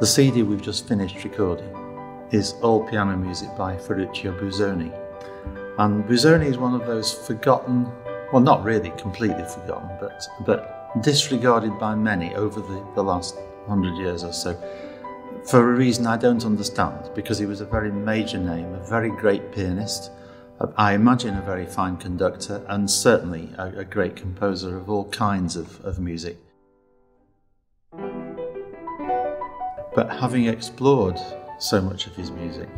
The CD we've just finished recording is All Piano Music by Ferruccio Busoni. And Busoni is one of those forgotten, well, not really completely forgotten, but disregarded by many over the last 100 years or so, for a reason I don't understand, because he was a very major name, a very great pianist, I imagine a very fine conductor, and certainly a great composer of all kinds of music. But having explored so much of his music,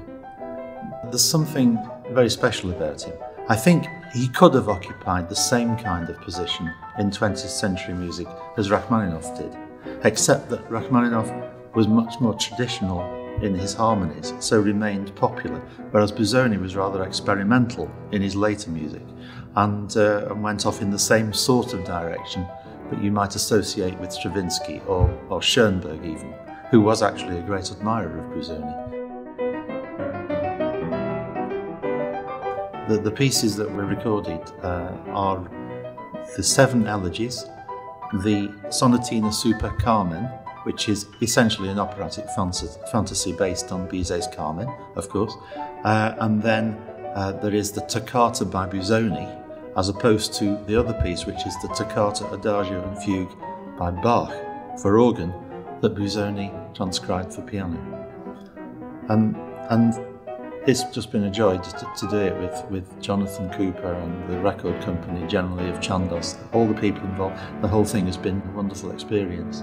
there's something very special about him. I think he could have occupied the same kind of position in 20th century music as Rachmaninoff did, except that Rachmaninoff was much more traditional in his harmonies, so remained popular, whereas Busoni was rather experimental in his later music and went off in the same sort of direction that you might associate with Stravinsky or Schoenberg even, who was actually a great admirer of Busoni. The pieces that were recorded are the 7 elegies, the Sonatina Super Carmen, which is essentially an operatic fantasy based on Bizet's Carmen, of course. And then there is the Toccata by Busoni, as opposed to the other piece, which is the Toccata, Adagio and Fugue by Bach for organ, that Busoni transcribed for piano. And it's just been a joy to do it with Jonathan Cooper and the record company generally of Chandos, all the people involved. The whole thing has been a wonderful experience.